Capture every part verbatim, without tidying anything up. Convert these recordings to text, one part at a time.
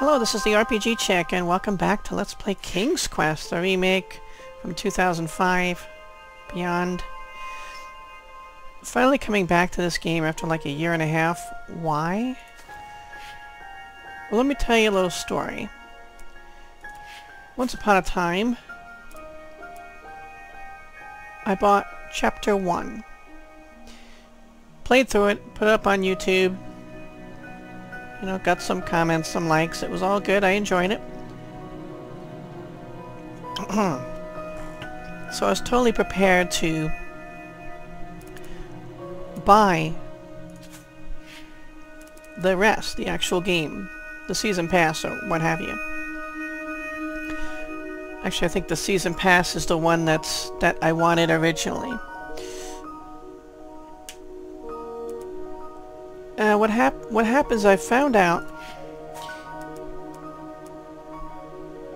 Hello, this is the R P G Chick, and welcome back to Let's Play King's Quest, the remake from two thousand five, Beyond. Finally coming back to this game after like a year and a half. Why? Well, let me tell you a little story. Once upon a time, I bought Chapter one. Played through it, put it up on YouTube. You know, got some comments, some likes. It was all good. I enjoyed it. So I was totally prepared to buy the rest, the actual game, the season pass or what have you. Actually, I think the season pass is the one that's that I wanted originally. Uh, what hap what happens, I found out,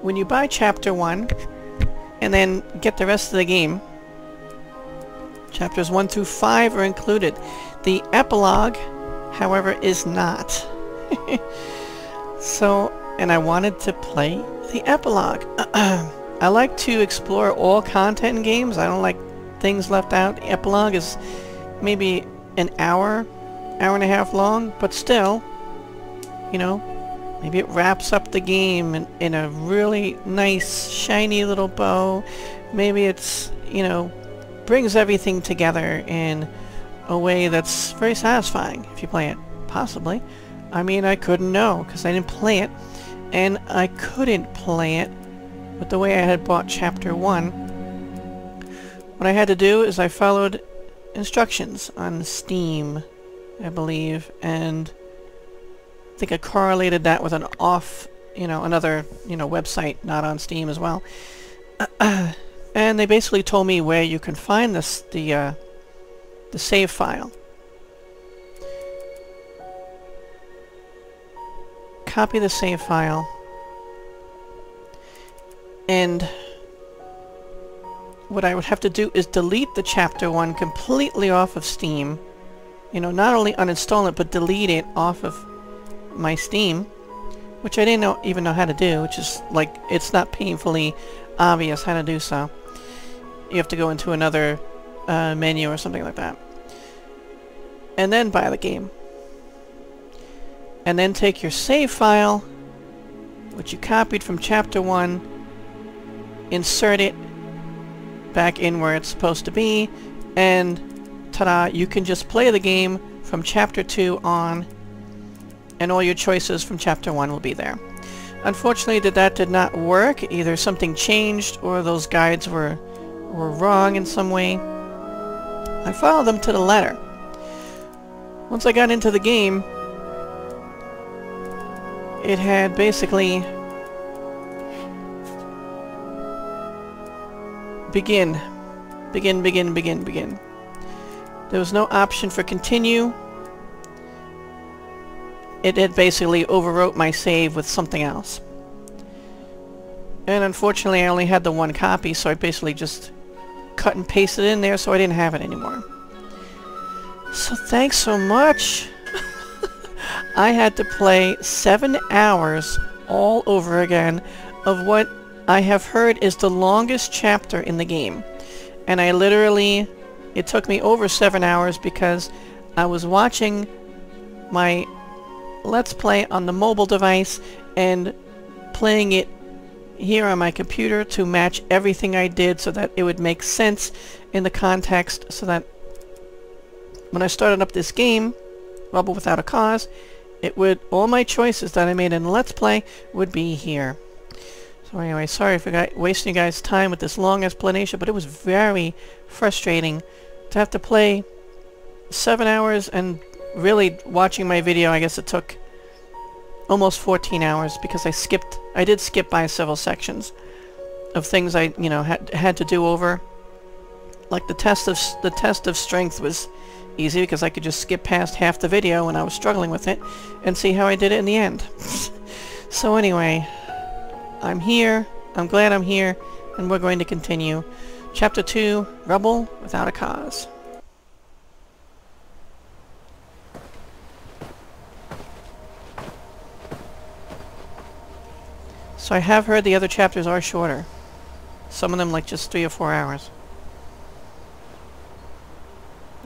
when you buy Chapter one and then get the rest of the game, Chapters one through five are included. The epilogue, however, is not. So, and I wanted to play the epilogue. I like to explore all content in games. I don't like things left out. The epilogue is maybe an hour, hour and a half long, but still, you know, maybe it wraps up the game in, in a really nice, shiny little bow. Maybe it's, you know, brings everything together in a way that's very satisfying if you play it. Possibly. I mean, I couldn't know because I didn't play it, and I couldn't play it with the way I had bought Chapter one. What I had to do is I followed instructions on Steam, I believe, and I think I correlated that with an off, you know, another, you know, website not on Steam as well. Uh, uh, and they basically told me where you can find this, the, uh, the save file. Copy the save file, and what I would have to do is delete the Chapter one completely off of Steam. You know, not only uninstall it, but delete it off of my Steam, which I didn't know, even know how to do, which is, like, it's not painfully obvious how to do so. You have to go into another uh, menu or something like that. And then buy the game. And then take your save file, which you copied from Chapter one, insert it back in where it's supposed to be, and ta-da, you can just play the game from Chapter two on, and all your choices from Chapter one will be there. Unfortunately, that, that did not work. Either something changed or those guides were, were wrong in some way. I followed them to the letter. Once I got into the game, it had basically begin, begin, begin, begin, begin. There was no option for continue. It had basically overwrote my save with something else. And unfortunately, I only had the one copy, so I basically just cut and pasted it in there, so I didn't have it anymore. So thanks so much! I had to play seven hours all over again of what I have heard is the longest chapter in the game. And I literally... it took me over seven hours because I was watching my Let's Play on the mobile device and playing it here on my computer to match everything I did so that it would make sense in the context, so that when I started up this game, Rubble Without a Cause, it would, all my choices that I made in Let's Play would be here. So anyway, sorry for guy wasting you guys' time with this long explanation, but it was very frustrating to have to play seven hours and really watching my video. I guess it took almost fourteen hours because I skipped, I did skip by several sections of things I, you know, had, had to do over. Like the test of, the test of strength was easy because I could just skip past half the video when I was struggling with it and see how I did it in the end. So anyway, I'm here, I'm glad I'm here, and we're going to continue. Chapter two, Rubble Without a Cause. So I have heard the other chapters are shorter. Some of them like just three or four hours.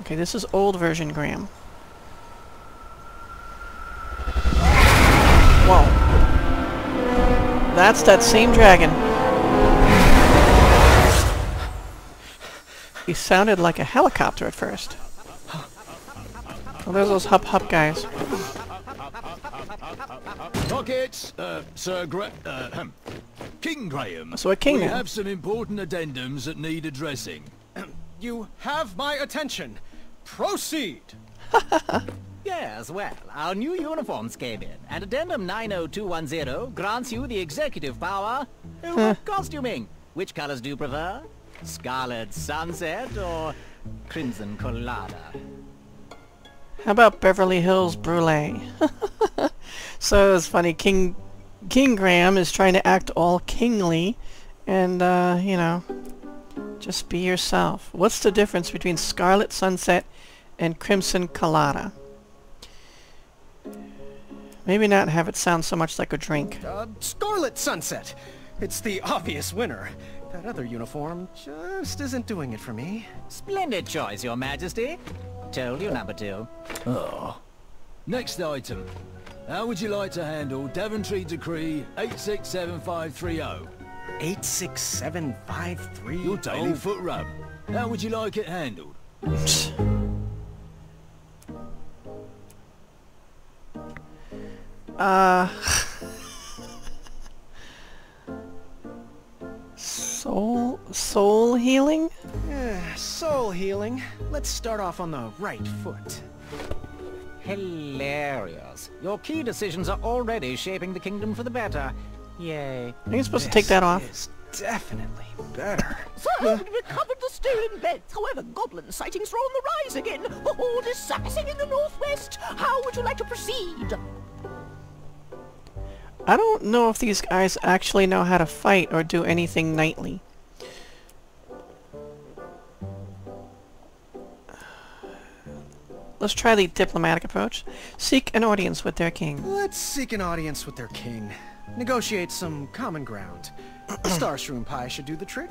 Okay, this is old version Graham. Whoa. That's that same dragon. He sounded like a helicopter at first. Oh, there's those hop-hop guys. Pockets, uh, Sir Gra- uh, King Graham. So a king. We have some important addendums that need addressing. You have my attention. Proceed. Yes, well, our new uniforms came in, and Addendum nine oh two one zero grants you the executive power of costuming. Which colors do you prefer? Scarlet Sunset or Crimson Colada? How about Beverly Hills Brulee? So it's funny. King King Graham is trying to act all kingly, and uh, you know, just be yourself. What's the difference between Scarlet Sunset and Crimson Colada? Maybe not have it sound so much like a drink. Uh, Scarlet Sunset. It's the obvious winner. That other uniform just isn't doing it for me. Splendid choice, Your Majesty. Told you, number two. Oh. Next item. How would you like to handle Daventry Decree eight six seven five three zero? eight six seven five three zero? Your daily foot rub. How would you like it handled? Uh... Soul... soul healing? Yeah, soul healing. Let's start off on the right foot. Hilarious. Your key decisions are already shaping the kingdom for the better. Yay. Are you supposed this to take that off? It's definitely better. Sir, huh? Recovered the stolen beds. However, goblin sightings are on the rise again. Oh, dispersing in the northwest. How would you like to proceed? I don't know if these guys actually know how to fight or do anything knightly. Let's try the diplomatic approach. Seek an audience with their king. Let's seek an audience with their king. Negotiate some common ground. The star shroom pie should do the trick.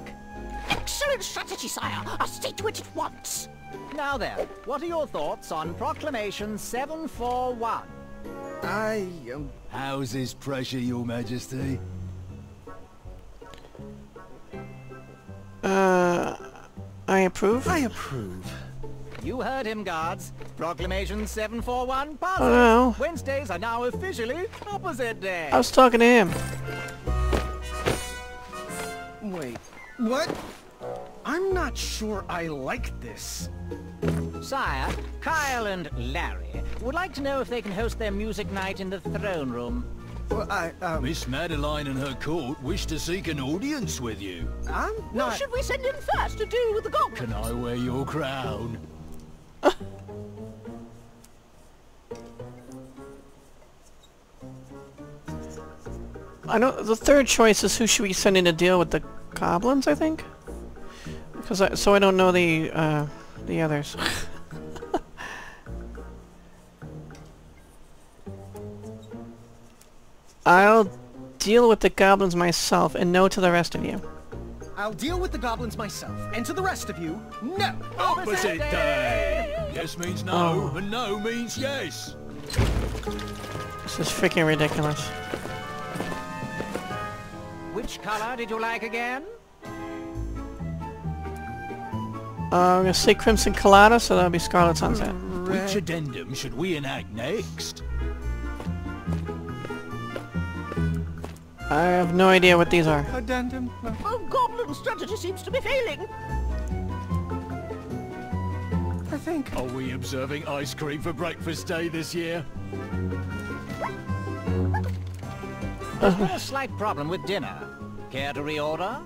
Excellent strategy, sire. I'll stay to it at once. Now then, what are your thoughts on Proclamation seven four one? I um... How's this pressure, Your Majesty? Uh... I approve? I approve. You heard him, guards. Proclamation seven four one passed. Oh, no. Wednesdays are now officially opposite day. I was talking to him. Wait, what? I'm not sure I like this. Sire, Kyle and Larry would like to know if they can host their music night in the throne room. Well, I, um... Miss Madeline and her court wish to seek an audience with you. I'm not... Well, should we send in first to deal with the goblins? Can I wear your crown? I know the third choice is who should we send in to deal with the goblins, I think? Because I, so I don't know the, uh... the others. I'll deal with the goblins myself, and no to the rest of you. I'll deal with the goblins myself, and to the rest of you, no! Opposite day! Yes means no, oh. And no means yes! This is freaking ridiculous. Which color did you like again? Uh, I'm gonna say Crimson Colada, so that'll be Scarlet Sunset. Right. Which addendum should we enact next? I have no idea what these are. Addendum. Oh, goblin strategy seems to be failing. I think. Are we observing ice cream for breakfast day this year? There's been a slight problem with dinner. Care to reorder?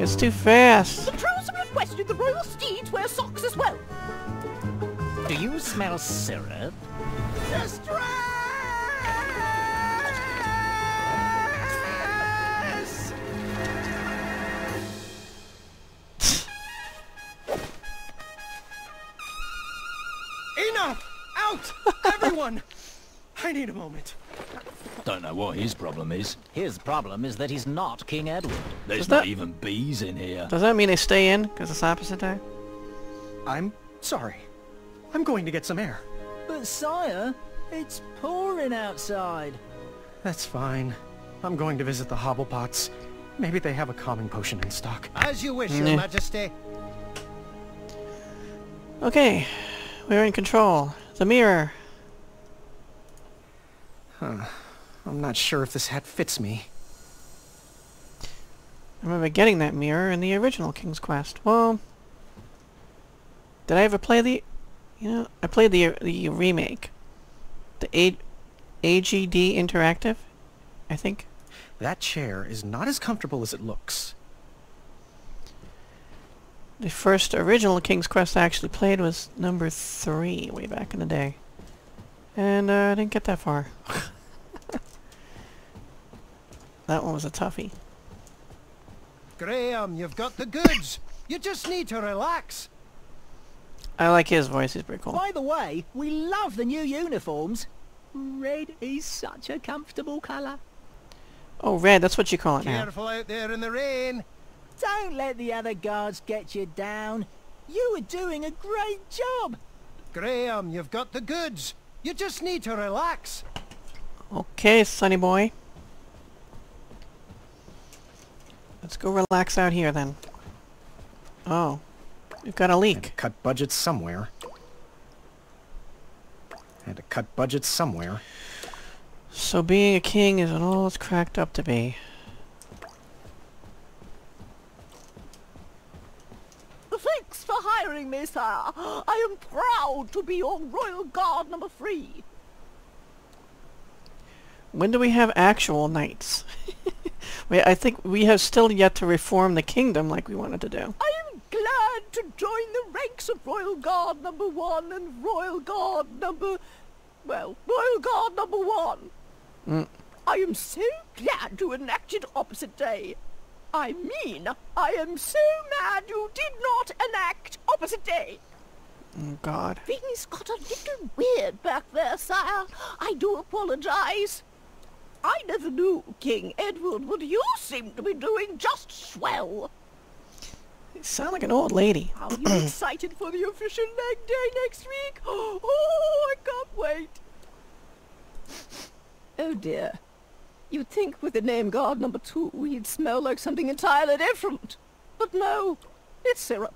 It's too fast. The trolls have requested the royal steeds wear socks as well. Do you smell syrup? Distress! Enough! Out! Everyone! I need a moment. Don't know what his problem is. His problem is that he's not King Edward. There's that... not even bees in here. Does that mean they stay in? Because it's opposite there? I'm sorry. I'm going to get some air. But sire, it's pouring outside. That's fine. I'm going to visit the Hobblepots. Maybe they have a calming potion in stock. As you wish, mm. Your Majesty. Okay. We're in control. The mirror. Huh. I'm not sure if this hat fits me. I remember getting that mirror in the original King's Quest. Well... Did I ever play the... You know, I played the the remake. The A, AGD Interactive, I think. That chair is not as comfortable as it looks. The first original King's Quest I actually played was number three, way back in the day. And uh, I didn't get that far. That one was a toughie. Graham, you've got the goods. You just need to relax. I like his voice, he's pretty cool. By the way, we love the new uniforms. Red is such a comfortable colour. Oh, red, that's what you call it now. Careful out there in the rain. Don't let the other guards get you down. You are doing a great job. Graham, you've got the goods. You just need to relax. Okay, sonny boy. Let's go relax out here then. Oh. We've got a leak. Had to cut budgets somewhere. Had to cut budgets somewhere. So being a king isn't all it's cracked up to be. Thanks for hiring me, sir. I am proud to be your royal guard number three. When do we have actual knights? I think we have still yet to reform the kingdom like we wanted to do. I am glad to join the ranks of Royal Guard number one and Royal Guard number... well, Royal Guard number one. Mm. I am so glad to enact it opposite day. I mean, I am so mad you did not enact opposite day. Oh, God. Things got a little weird back there, sire. I do apologize. I never knew King Edward, but you seem to be doing just swell. You sound like an old lady. Are you excited for the official leg day next week? Oh, I can't wait. Oh dear. You'd think with the name guard number two, he'd smell like something entirely different. But no, it's syrup.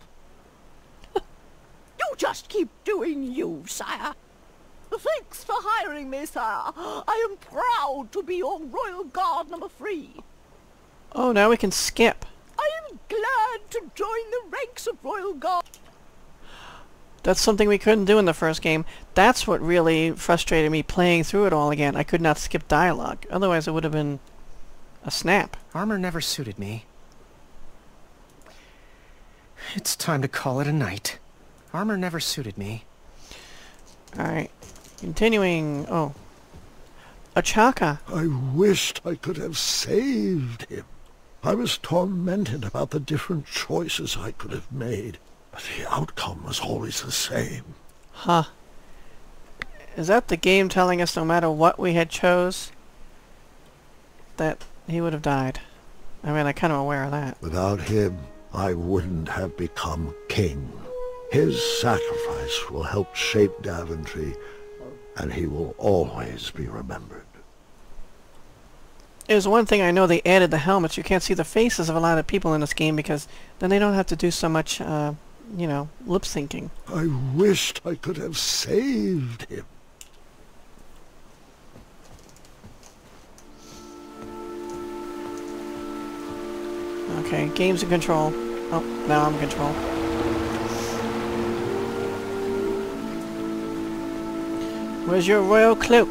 You just keep doing you, sire. Thanks for hiring me, sire. I am proud to be your royal guard number three. Oh, now we can skip. I am glad to join the ranks of royal guard. That's something we couldn't do in the first game. That's what really frustrated me playing through it all again. I could not skip dialogue. Otherwise it would have been a snap. Armor never suited me. It's time to call it a night. Armor never suited me. Alright. Continuing. Oh. Achaka. I wished I could have saved him. I was tormented about the different choices I could have made. But the outcome was always the same. Huh. Is that the game telling us no matter what we had chose, that he would have died? I mean, I'm kind of aware of that. Without him, I wouldn't have become king. His sacrifice will help shape Daventry, and he will always be remembered. There's one thing I know, they added the helmets. You can't see the faces of a lot of people in this game because then they don't have to do so much, uh, you know, lip-syncing. I wished I could have saved him. Okay, game's in control. Oh, now I'm in control. Where's your royal cloak?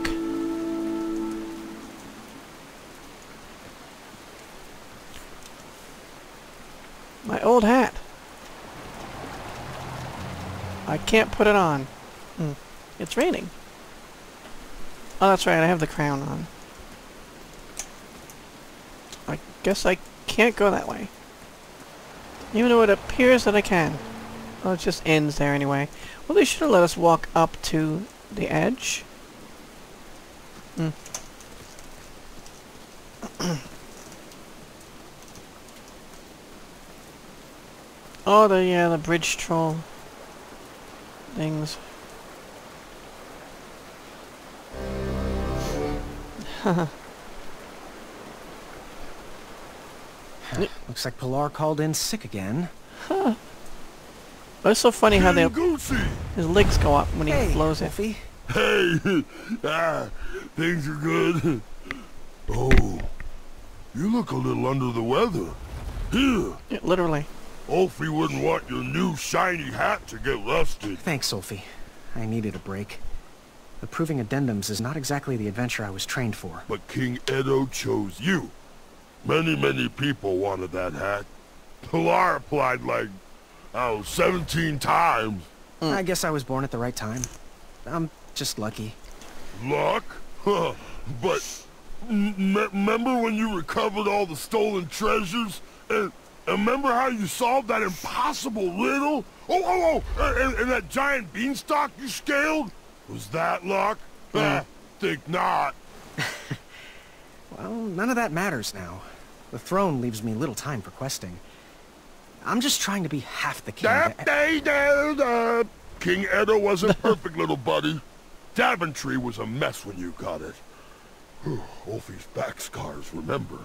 My old hat. I can't put it on. Mm. It's raining. Oh, that's right. I have the crown on. I guess I can't go that way. Even though it appears that I can. Well, it just ends there anyway. Well, they should have let us walk up to the edge. Mm. Oh, the yeah, the bridge troll things. Looks like Pilar called in sick again. Huh. But it's so funny how they his legs go up when he hey, blows it. Ulfie. Hey, ah, things are good. Oh, you look a little under the weather. Here. Yeah, literally. Ulfie wouldn't want your new shiny hat to get rusted. Thanks, Ulfie. I needed a break. Approving addendums is not exactly the adventure I was trained for. But King Edo chose you. Many, many people wanted that hat. Pilar applied like, oh, seventeen times. Mm. I guess I was born at the right time. I'm just lucky. Luck? Huh. But m remember when you recovered all the stolen treasures? And remember how you solved that impossible riddle? Oh, oh, oh! And, and that giant beanstalk you scaled? Was that luck? Mm. Think not. Well, none of that matters now. The throne leaves me little time for questing. I'm just trying to be half the king. Da da da da. King Edda was a perfect little buddy. Daventry was a mess when you got it. Ulfie's back scars, remember?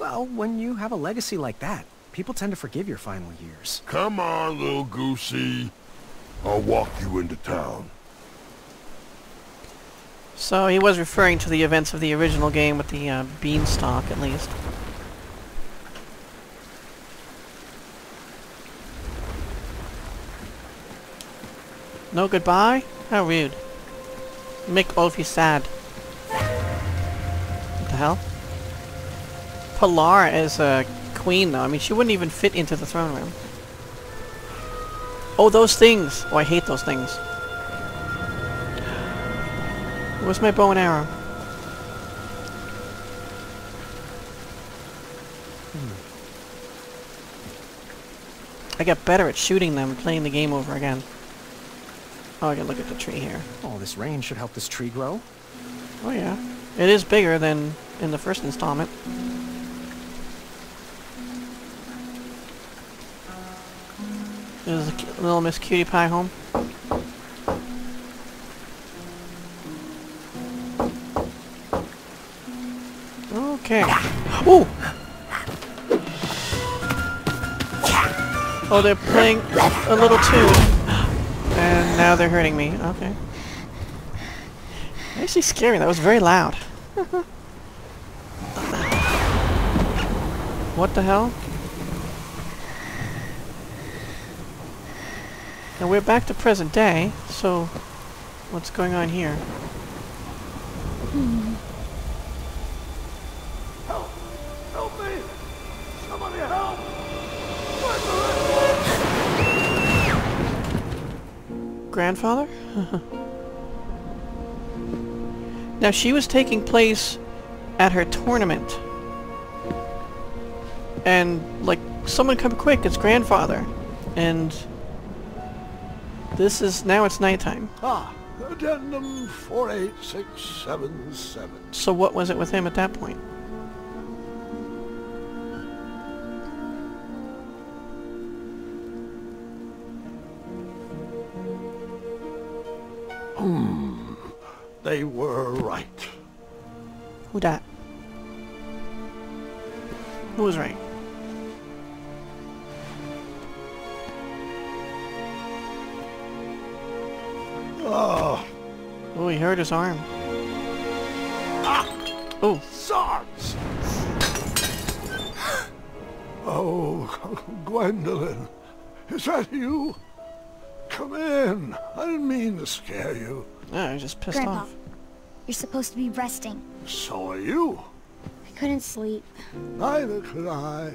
Well, when you have a legacy like that, people tend to forgive your final years. Come on, little goosey. I'll walk you into town. So he was referring to the events of the original game with the uh, beanstalk, at least. No goodbye? How rude. Make Ulfie sad. What the hell? Pilar is a queen, though. I mean, she wouldn't even fit into the throne room. Oh, those things! Oh, I hate those things. Where's my bow and arrow? Hmm. I got better at shooting them and playing the game over again. Oh, I gotta look at the tree here. Oh, this rain should help this tree grow. Oh yeah. It is bigger than in the first installment. Is little Miss Cutie Pie home? Okay. Ooh! Oh, they're playing a little too. And now they're hurting me. Okay. Actually scary. That was very loud. What the hell? Now we're back to present day, so what's going on here? Hmm. Grandfather? Now she was taking place at her tournament. And, like, someone come quick, it's grandfather. And this is, now it's nighttime. Ah, addendum four eight six seven seven. So what was it with him at that point? Hmm, they were right. Who dat? Who was right? Oh, oh, he hurt his arm. Ah! Oh, swords! Oh, Gwendolyn, is that you? Come in. I didn't mean to scare you. Yeah, I was just pissed Grandpa, off. You're supposed to be resting. So are you. I couldn't sleep. Neither could I.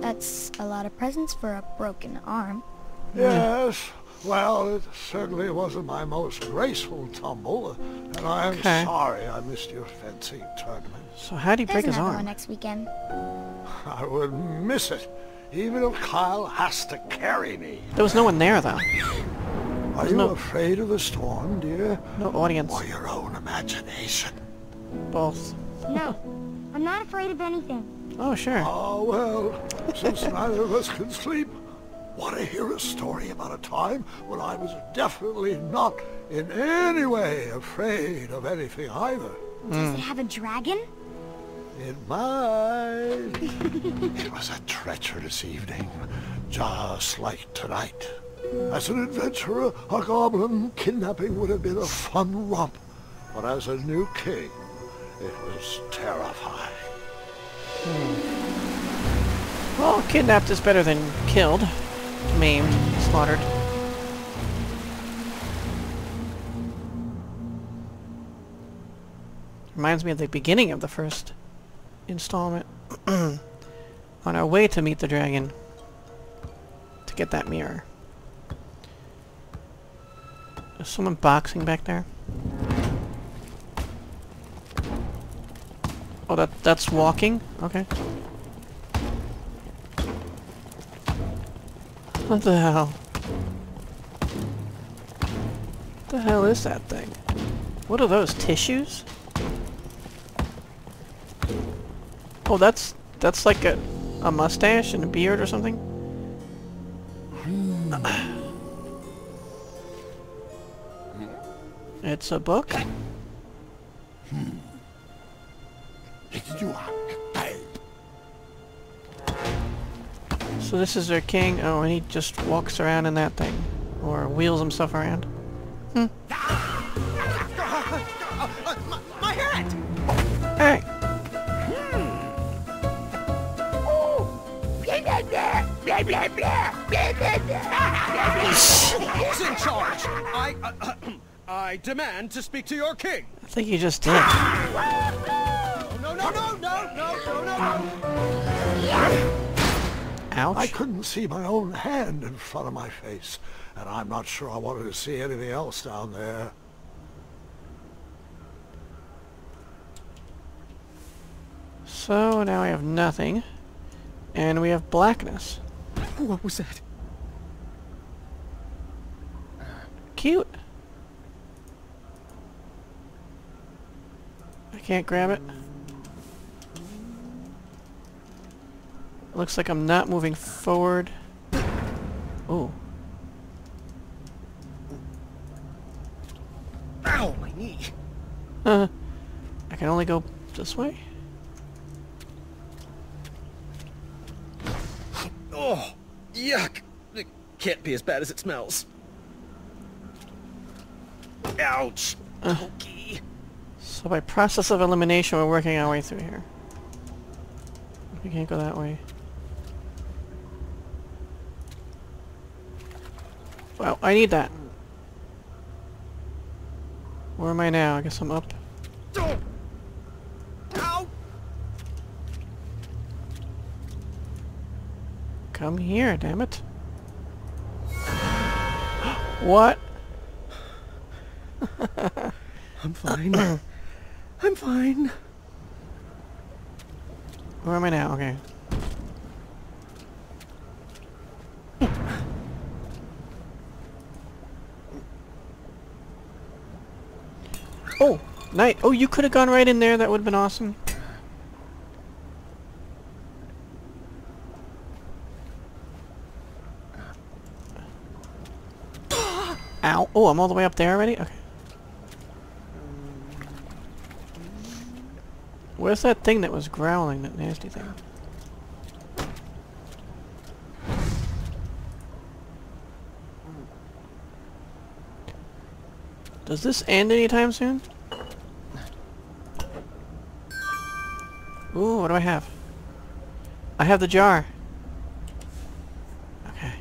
That's a lot of presents for a broken arm. Yes. Well, it certainly wasn't my most graceful tumble, and I'm okay. sorry I missed your fencing tournament. So how do you break his arm? There's another one next weekend. I would miss it. Even if Kyle has to carry me. There was no one there, though. Are you afraid of a storm, dear? No audience. Or your own imagination? Both. No, I'm not afraid of anything. Oh, sure. Oh, well, since neither of us can sleep, want to hear a story about a time when I was definitely not in any way afraid of anything either. Does mm. it have a dragon? It might. It was a treacherous evening, just like tonight. As an adventurer, a goblin kidnapping would have been a fun romp, but as a new king, it was terrifying. Hmm. Well, kidnapped is better than killed, maimed, slaughtered. Reminds me of the beginning of the first installment. On our way to meet the dragon, to get that mirror. Is someone boxing back there? Oh, that that's walking? Okay. What the hell? What the hell is that thing? What are those, tissues? Oh, that's that's like a a mustache and a beard or something. It's a book. So this is their king. Oh, and he just walks around in that thing, or wheels himself around. Hmm. My, my head! Hey. Who's in charge? I. Uh, I demand to speak to your king. I think you just did. No, no, no, no, no, no, no, no. Ouch. I couldn't see my own hand in front of my face, and I'm not sure I wanted to see anything else down there. So now we have nothing, and we have blackness. What was that? Cute. Can't grab it. Looks like I'm not moving forward. Oh. Ow, my knee. Uh, I can only go this way. Oh, yuck! It can't be as bad as it smells. Ouch. Uh. Okay. So by process of elimination, we're working our way through here. We can't go that way. Wow, I need that. Where am I now? I guess I'm up. Ow. Come here, damn it. What? I'm fine. I'm fine. Where am I now? Okay. Oh, night. Oh, you could have gone right in there. That would have been awesome. Ow. Oh, I'm all the way up there already? Okay. Where's that thing that was growling, that nasty thing? Does this end anytime soon? Ooh, what do I have? I have the jar. Okay.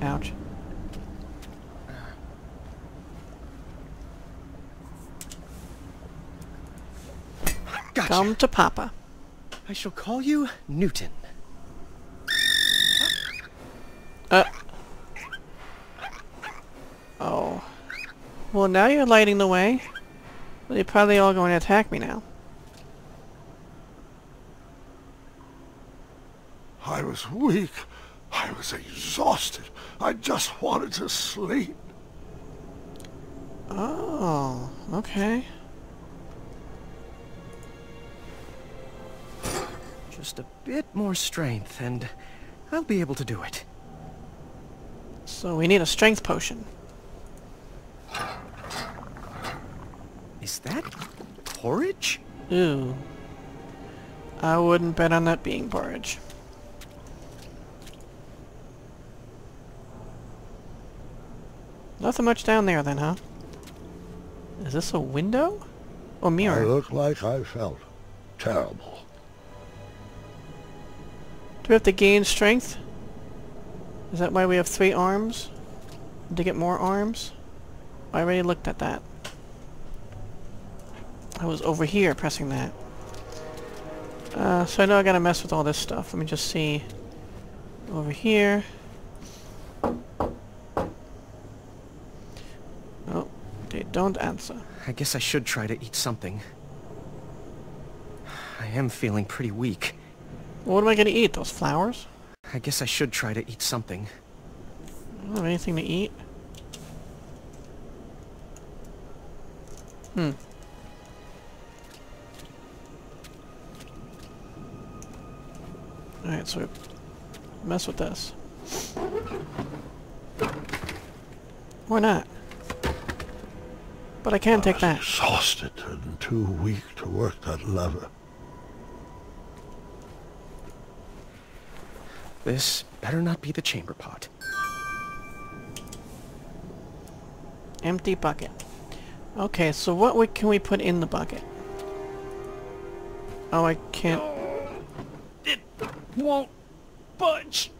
Ouch. Come to Papa. I shall call you Newton. Uh. Oh. Well, now you're lighting the way. Well, they're probably all going to attack me now. I was weak. I was exhausted. I just wanted to sleep. Oh, okay. Just a bit more strength and I'll be able to do it. So we need a strength potion. Is that porridge? Ew. I wouldn't bet on that being porridge. Nothing much down there then, huh? Is this a window? Or mirror? I look like I felt. Terrible. Do we have to gain strength? Is that why we have three arms? To get more arms? I already looked at that. I was over here pressing that. Uh, so I know I gotta mess with all this stuff. Let me just see. Over here. Oh, they don't answer. I guess I should try to eat something. I am feeling pretty weak. Well, what am I gonna eat? Those flowers? I guess I should try to eat something. I don't have anything to eat. Hmm. Alright, so we mess with this. Or not. But I can I take was that. Exhausted and too weak to work that lever. This better not be the chamber pot. Empty bucket. Okay, so what we, can we put in the bucket? Oh, I can't. It won't budge.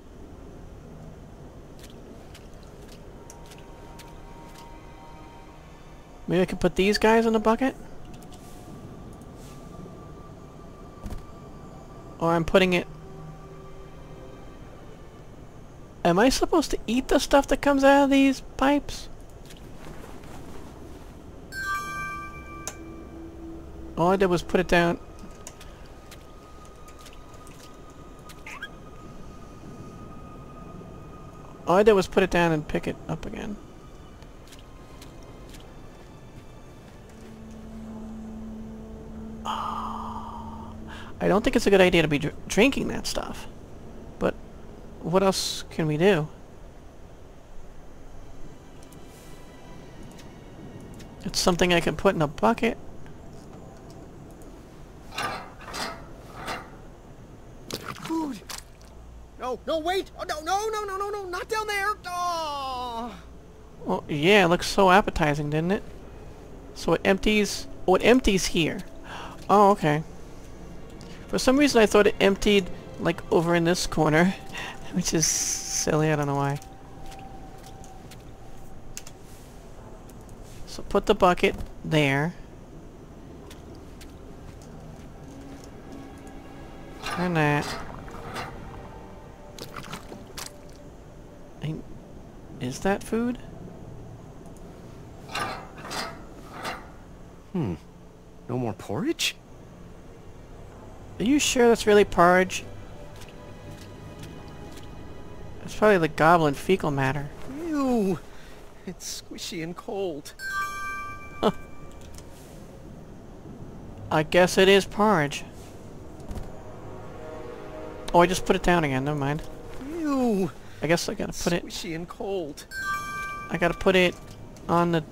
Maybe I could put these guys in the bucket? Or I'm putting it... Am I supposed to eat the stuff that comes out of these pipes? All I did was put it down. All I did was put it down and pick it up again. Oh, I don't think it's a good idea to be dr- drinking that stuff. But what else can we do? It's something I can put in a bucket. Food. No, no, wait! Oh, no, no, no, no, no, no! Not down there! Oh. Well, yeah, it looks so appetizing, didn't it? So it empties. Oh, it empties here. Oh, okay. For some reason, I thought it emptied like over in this corner. Which is silly, I don't know why. So put the bucket there. Turn that. I, is that food? Hmm. No more porridge? Are you sure that's really porridge? It's probably the goblin fecal matter. Ew! It's squishy and cold. I guess it is porridge. Oh, I just put it down again. Never mind. Ew! I guess I gotta put it. Squishy and cold. I gotta put it on the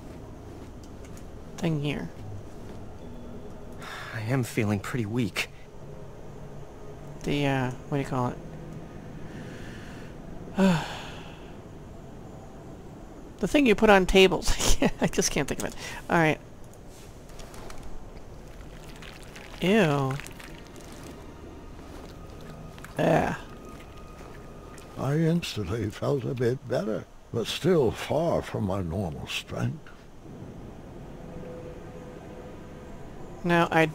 thing here. I am feeling pretty weak. The uh, what do you call it? The thing you put on tables. I just can't think of it. Alright. Ew. Ah. I instantly felt a bit better, but still far from my normal strength. Now, I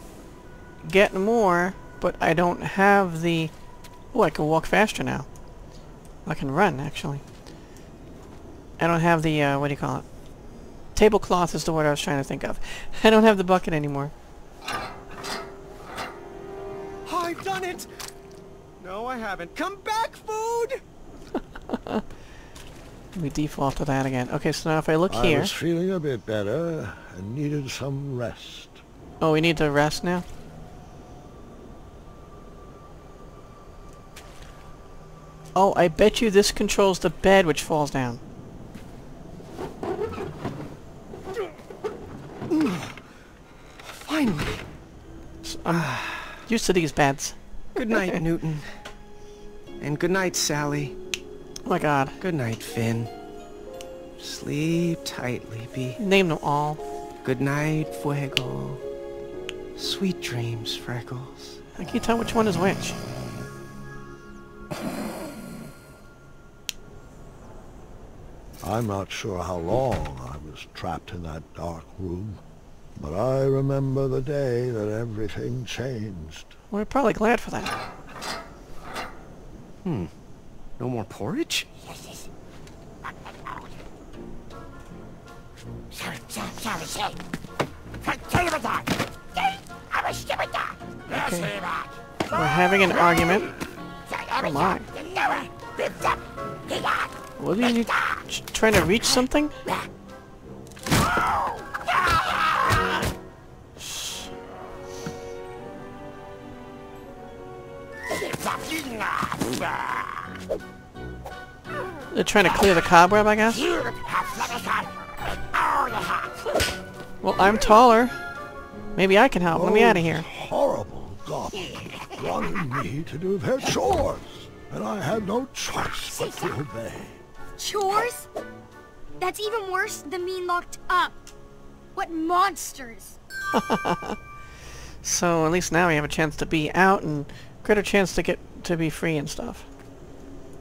get more, but I don't have the... Oh, I can walk faster now. I can run, actually. I don't have the, uh, what do you call it? Tablecloth is the word I was trying to think of. I don't have the bucket anymore. I've done it! No, I haven't. Come back, food! We default to that again. Okay, so now if I look I here... I was feeling a bit better and needed some rest. Oh, we need to rest now? Oh, I bet you this controls the bed which falls down. Finally! So I'm used to these beds. Good night, Newton. And good night, Sally. Oh my god. Good night, Finn. Sleep tightly, Bee. Name them all. Good night, Fuego. Sweet dreams, Freckles. I can't tell which one is which. I'm not sure how long I was trapped in that dark room, but I remember the day that everything changed. We're probably glad for that. Hmm. No more porridge? Okay. We're having an argument. Oh my. What are you trying to reach something? They're trying to clear the cobweb, I guess? Well, I'm taller. Maybe I can help. Let me out of here. Horrible goblins wanted me to do their chores, and I had no choice but to obey. Chores? That's even worse than being locked up. What monsters! So at least now we have a chance to be out and greater chance to get to be free and stuff.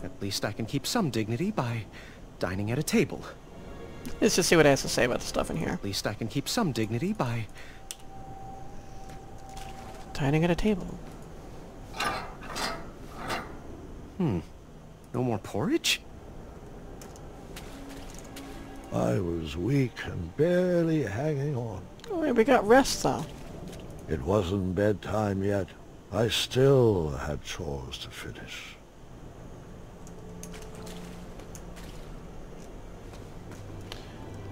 At least I can keep some dignity by dining at a table. Let's just see what it has to say about the stuff in here. At least I can keep some dignity by dining at a table. Hmm. No more porridge? I was weak and barely hanging on. Oh, we got rest, though. It wasn't bedtime yet. I still had chores to finish.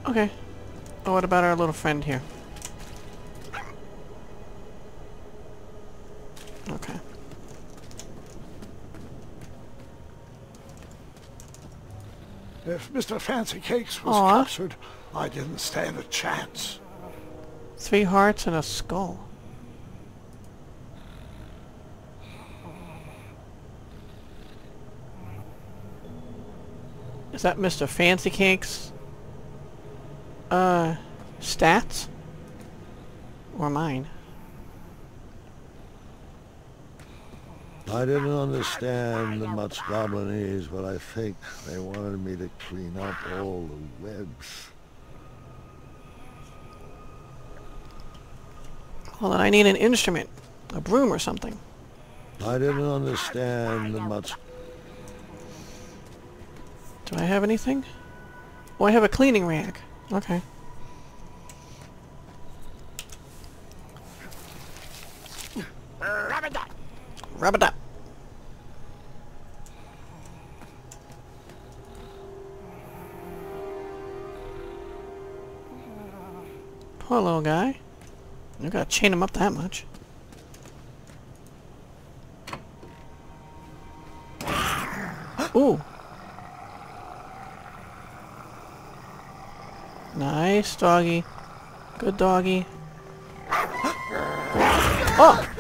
Okay. Oh, what about our little friend here? Okay. If Mister Fancy Cakes was Aww. captured, I didn't stand a chance. Three hearts and a skull. Is that Mister Fancy Cakes? Uh, stats? Or mine? I didn't understand much Goblinese, but I think they wanted me to clean up all the webs. Well, then I need an instrument. A broom or something. I didn't understand much. Do I have anything? Oh, I have a cleaning rag. Okay. Rub it up. Rub it up. Poor little guy. You gotta chain him up that much. Ooh. Nice doggy. Good doggy. Oh!